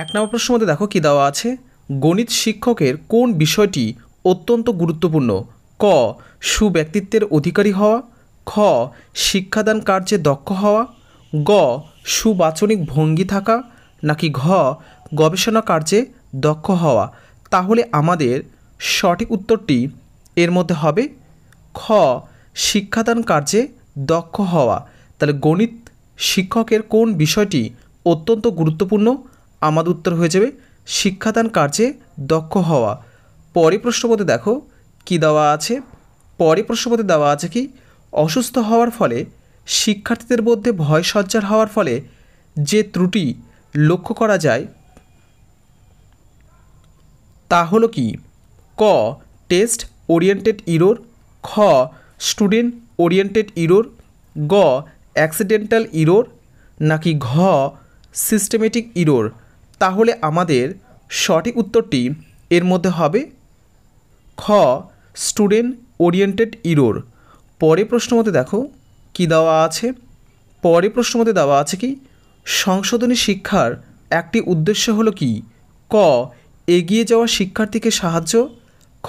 एक नम्बर प्रश्न मध्य देखो कि देवा आछे गणित शिक्षकेर कोन विषयटी अत्यंत गुरुत्वपूर्ण क सुव्यक्तित्वेर अधिकारी हवा ख शिक्षादान कार्ये दक्ष हवा ग सुबाचनिक भंगी थाका नाकि घ गवेषणा कार्ये दक्ष हवा। ताहले आमादेर सठिक उत्तरटी एर मध्य हबे ख शिक्षादान कार्ये दक्ष हवा। ताहले गणित शिक्षकेर कोन विषयटी अत्यंत गुरुत्वपूर्ण आमादेर उत्तर हो जाए शिक्षादान कार्ये दक्ष हवा। परेर प्रश्नपत्रे देखो कि देवा आछे परेर प्रश्नपत्रे देवा आछे कि असुस्थ हवार फले शिक्षार्थीदेर मধ্যে ভয় সঞ্চার হওয়ার ফলে যে ত্রুটি লক্ষ্য করা যায় তা হলো কি ক টেস্ট ওরিয়েন্টেড এরর খ স্টুডেন্ট ওরিয়েন্টেড এরর গ অ্যাক্সিডেন্টাল এরর নাকি ঘ সিস্টেমেটিক এরর। তাহলে আমাদের সঠিক উত্তরটি এর মধ্যে হবে খ স্টুডেন্ট ওরিয়েন্টেড এরর। পরের প্রশ্ন মতে দেখো কি দেওয়া আছে পরের প্রশ্ন মতে দেওয়া আছে কি সংশোধনী শিক্ষার একটি উদ্দেশ্য হলো কি ক এগিয়ে যাওয়া শিক্ষার্থীকে সাহায্য খ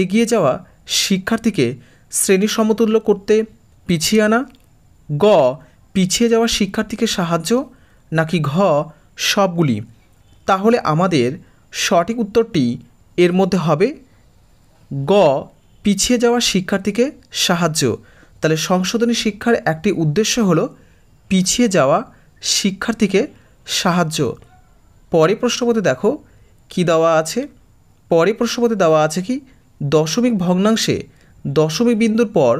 এগিয়ে যাওয়া শিক্ষার্থীকে শ্রেণী সমতুল্য করতে পিছিয়ে আনা গ পিছিয়ে যাওয়া শিক্ষার্থীকে সাহায্য নাকি ঘ সবগুলি। তাহলে আমাদের সঠিক উত্তরটি এর মধ্যে হবে গ পিছিয়ে যাওয়া শিক্ষার্থীকে সাহায্য। তাহলে সংশোধনী শিক্ষার একটি উদ্দেশ্য হলো পিছিয়ে যাওয়া শিক্ষার্থীকে সাহায্য। পরের প্রশ্নপত্রে দেখো কি দেওয়া আছে পরের প্রশ্নপত্রে দেওয়া আছে কি দশমিক ভগ্নাংশে দশমিক বিন্দুর পর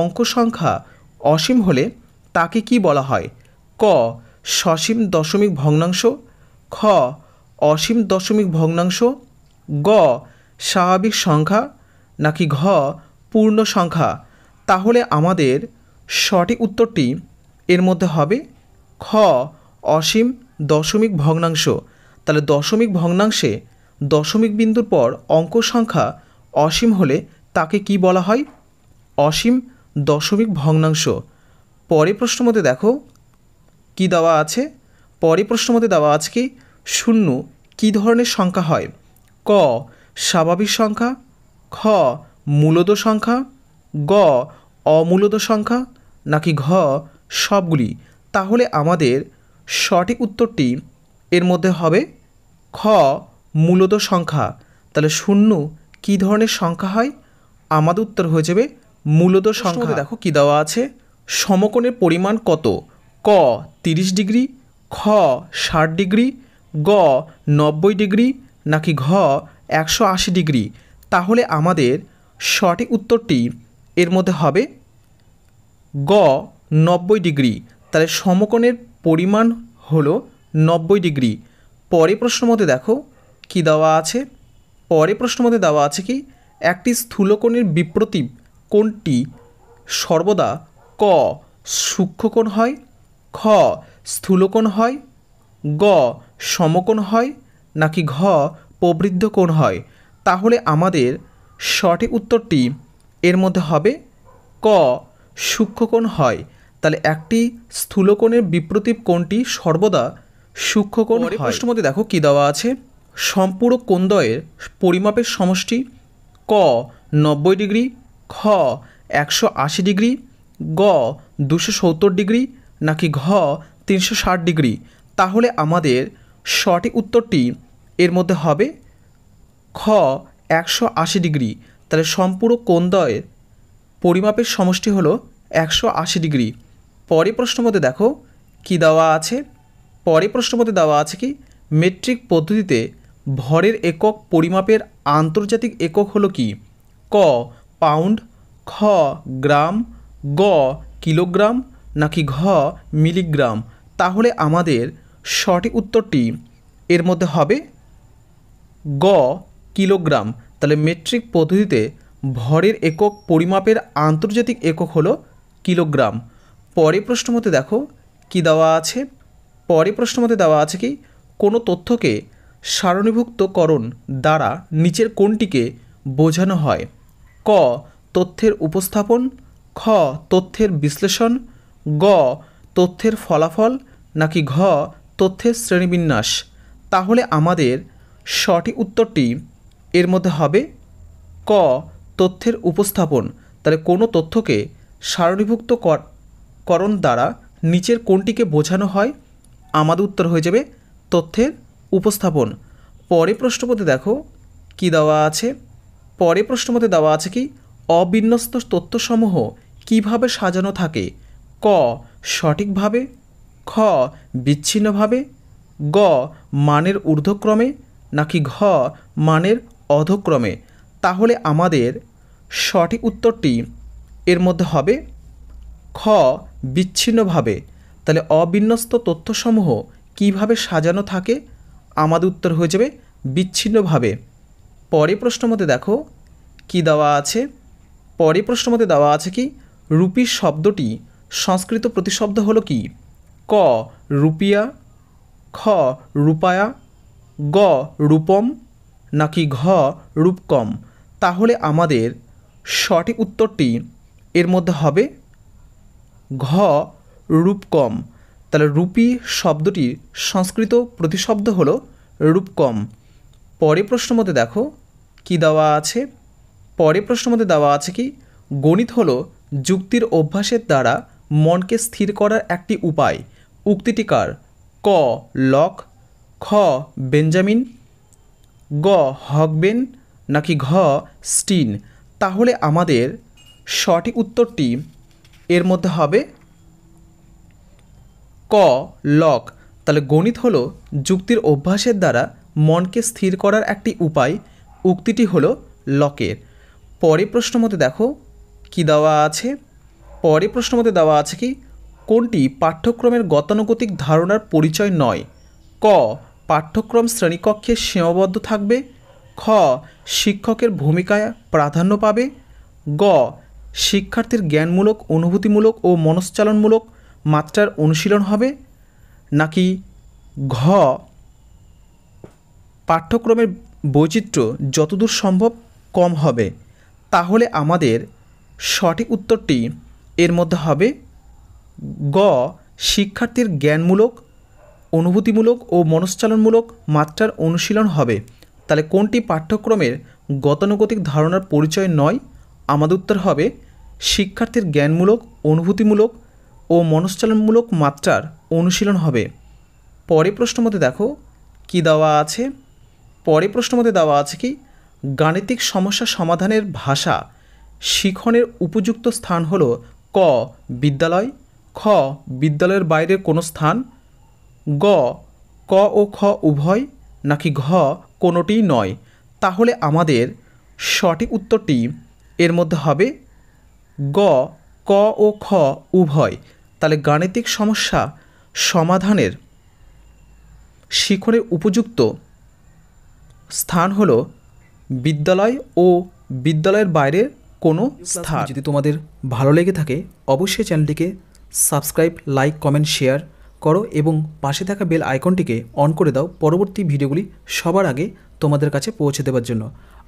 অঙ্ক সংখ্যা অসীম হলে তাকে কি বলা হয় ক সসীম দশমিক ভগ্নাংশ খ অসীম দশমিক ভগ্নাংশ গ স্বাভাবিক সংখ্যা নাকি ঘ পূর্ণ সংখ্যা। তাহলে আমাদের সঠিক উত্তরটি এর মধ্যে হবে খ অসীম দশমিক ভগ্নাংশ। তাহলে দশমিক ভগ্নাংশে দশমিক বিন্দুর পর অঙ্ক সংখ্যা অসীম হলে তাকে কি বলা হয় অসীম দশমিক ভগ্নাংশ। পরের প্রশ্ন মধ্যে দেখো কি দেওয়া আছে পরের প্রশ্ন মধ্যে দেওয়া আছে কি শূন্য কি ধরনের সংখ্যা হয় ক স্বাভাবিক সংখ্যা খ মূলদ সংখ্যা গ অমূলদ সংখ্যা নাকি ঘ সবগুলি। তাহলে আমাদের সঠিক উত্তরটি এর মধ্যে হবে খ মূলদ সংখ্যা। তাহলে শূন্য কি ধরনের সংখ্যা হয় আমাদের উত্তর হয়ে যাবে মূলদ সংখ্যা। দেখো কি দেওয়া আছে সমকোণের পরিমাণ কত ক ৩০ ডিগ্রি খ ৬০ ডিগ্রি গ ৯০ ডিগ্রি নাকি ঘ ১৮০ ডিগ্রি। তাহলে আমাদের সঠিক উত্তরটি এর মধ্যে হবে গ ৯০ ডিগ্রি। তাহলে সমকোণের পরিমাণ হলো ৯০ ডিগ্রি। পরের প্রশ্ন মতে দেখো কি দেওয়া আছে পরের প্রশ্ন মতে দেওয়া আছে কি একটি স্থূলকোণের বিপ্রতীপ কোণটি সর্বদা ক সূক্ষ্মকোণ হয় খ স্থূলকোণ হয় গ সমকোণ হয় নাকি ঘ প্রবৃদ্ধ কোণ হয়। তাহলে আমাদের সঠিক উত্তরটি এর মধ্যে হবে ক সূক্ষ্মকোণ হয়। তাহলে একটি স্থূলকোণের বিপ্রতীপ কোণটি সর্বদা সূক্ষ্মকোণ হয়। প্রশ্ন মধ্যে দেখো কি দেওয়া আছে সম্পূরক কোণদ্বয়ের পরিমাপের সমষ্টি ক ৯০ ডিগ্রি খ ১৮০ ডিগ্রি গ ২৭০ ডিগ্রি নাকি ঘ ৩৬০ ডিগ্রি। তাহলে আমাদের সঠিক উত্তরটি এর মধ্যে হবে খ ১৮০ ডিগ্রি। তাহলে সম্পূরক কোণদ্বয়ের পরিমাপের সমষ্টি হলো ১৮০ ডিগ্রি। পরের প্রশ্ন মধ্যে দেখো কি দেওয়া আছে পরের প্রশ্ন মধ্যে দেওয়া আছে কি মেট্রিক পদ্ধতিতে ভরের একক পরিমাপের আন্তর্জাতিক একক হলো কি ক পাউন্ড খ গ্রাম গ কিলোগ্রাম নাকি ঘ মিলিগ্রাম। তাহলে আমাদের সঠিক উত্তরটি এর মধ্যে হবে গ কিলোগ্রাম। তাহলে মেট্রিক পদ্ধতিতে ভরের একক পরিমাপের আন্তর্জাতিক একক হলো কিলোগ্রাম। পরের প্রশ্ন মতে দেখো কি দেওয়া আছে পরের প্রশ্ন মতে দেওয়া আছে কি কোনো তথ্যকে সারণীভুক্তকরণ দ্বারা নিচের কোনটিকে বোঝানো হয় ক তথ্যের উপস্থাপন খ তথ্যের বিশ্লেষণ গ তথ্যের ফলাফল নাকি ঘ তথ্যের শ্রেণীবিন্যাস। তাহলে আমাদের সঠিক উত্তরটি এর মধ্যে হবে ক তথ্যের উপস্থাপন। তাহলে কোনো তথ্যকে সারণীভুক্তকরণ দ্বারা নিচের কোনটিকে বোঝানো হয়? আমাদের উত্তর হয়ে যাবে তথ্যের উপস্থাপন। পরে প্রশ্নপথে দেখো কি দেওয়া আছে। পরে প্রশ্নপথে দেওয়া আছে কি অবিন্যস্ত তথ্যসমূহ কিভাবে সাজানো থাকে? ক সঠিকভাবে, খ বিচ্ছিন্নভাবে, গ মানের ঊর্ধ্বক্রমে, নাকি ঘ মানের অধক্রমে। তাহলে আমাদের সঠিক উত্তরটি এর মধ্যে হবে খ বিচ্ছিন্নভাবে। তাহলে অবিন্যস্ত তথ্যসমূহ কিভাবে সাজানো থাকে? আমাদের উত্তর হয়ে যাবে বিচ্ছিন্নভাবে। পরে প্রশ্নমতে দেখো কি দেওয়া আছে। পরে প্রশ্নমতে দেওয়া আছে কি রুপি শব্দটি সংস্কৃত প্রতিশব্দ হলো কি? ক রুপিয়া, খ রূপায়া, গ রূপম, নাকি ঘ রূপকম। তাহলে আমাদের সঠিক উত্তরটি এর মধ্যে হবে ঘ রূপকম। তাহলে রূপী শব্দটির সংস্কৃত প্রতিশব্দ হলো রূপকম। পরে প্রশ্নমতে দেখো কি দেওয়া আছে। পরে প্রশ্নমতে দেওয়া আছে কি গণিত হলো যুক্তির অভ্যাসের দ্বারা মনকে স্থির করার একটি উপায়। উক্তিটি কার? ক লক, খ বেঞ্জামিন, গ হকবেন, নাকি ঘ স্টিন। তাহলে আমাদের সঠিক উত্তরটি এর মধ্যে হবে ক লক। তাহলে গণিত হলো যুক্তির অভ্যাসের দ্বারা মনকে স্থির করার একটি উপায়। উক্তিটি হলো লকের। পরে প্রশ্নমতে দেখো কি দেওয়া আছে। পরে প্রশ্নমতে দেওয়া আছে কি কোনটি পাঠ্যক্রমের গতানুগতিক ধারণার পরিচয় নয়? ক পাঠ্যক্রম শ্রেণীকক্ষে সীমাবদ্ধ থাকবে, খ শিক্ষকের ভূমিকায় প্রাধান্য পাবে, গ শিক্ষার্থীর জ্ঞানমূলক, অনুভূতিমূলক ও মনশ্চালনমূলক মাত্রার অনুশীলন হবে, নাকি ঘ পাঠ্যক্রমের বৈচিত্র্য যতদূর সম্ভব কম হবে। তাহলে আমাদের সঠিক উত্তরটি এর মধ্যে হবে গ শিক্ষার্থীর জ্ঞানমূলক, অনুভূতিমূলক ও মনশ্চালনমূলক মাত্রার অনুশীলন হবে। তাহলে কোনটি পাঠ্যক্রমের গতানুগতিক ধারণার পরিচয় নয়? আমাদের উত্তর হবে শিক্ষার্থীর জ্ঞানমূলক, অনুভূতিমূলক ও মনশ্চালনমূলক মাত্রার অনুশীলন হবে। পরে প্রশ্নমতে দেখো কি দেওয়া আছে। পরে প্রশ্নমতে দেওয়া আছে কি গাণিতিক সমস্যা সমাধানের ভাষা শিখনের উপযুক্ত স্থান হলো ক বিদ্যালয়, খ বিদ্যালয়ের বাইরের কোনো স্থান, গ ক ও খ উভয়, নাকি ঘ কোনোটিই নয়। তাহলে আমাদের সঠিক উত্তরটি এর মধ্যে হবে গ ক ও খ উভয়। তাহলে গাণিতিক সমস্যা সমাধানের শিখনের উপযুক্ত স্থান হলো বিদ্যালয় ও বিদ্যালয়ের বাইরের কোনো স্থান। যদি তোমাদের ভালো লেগে থাকে অবশ্যই চ্যানেলটিকে সাবস্ক্রাইব, লাইক, কমেন্ট, শেয়ার করো এবং পাশে থাকা বেল আইকনটিকে অন করে দাও পরবর্তী ভিডিওগুলি সবার আগে তোমাদের কাছে পৌঁছে দেওয়ার জন্য।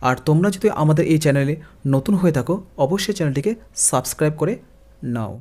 আর তোমরা যদি আমাদের এই চ্যানেলে নতুন হয়ে থাকো অবশ্যই চ্যানেলটিকে সাবস্ক্রাইব করে নাও।